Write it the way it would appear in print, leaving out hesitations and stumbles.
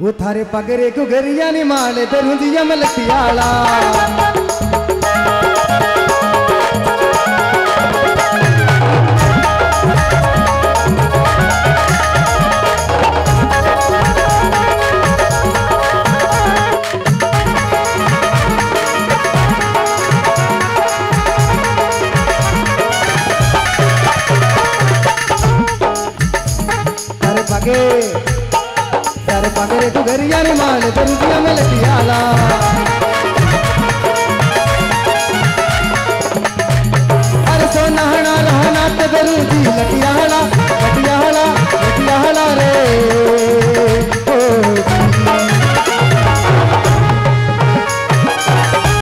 वो थारे पगरे को गरिया नी माले ते रुंदिया मलतियाला तारे पगरे को गरिया नी माले ते रुंदिया मलतियाला।